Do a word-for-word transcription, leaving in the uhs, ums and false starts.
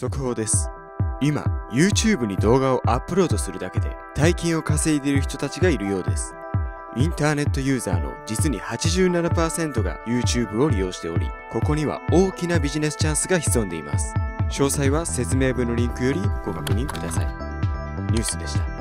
速報です。今、YouTube に動画をアップロードするだけで大金を稼いでいる人たちがいるようです。インターネットユーザーの実に はちじゅうななパーセント が YouTube を利用しており、ここには大きなビジネスチャンスが潜んでいます。詳細は説明文のリンクよりご確認ください。ニュースでした。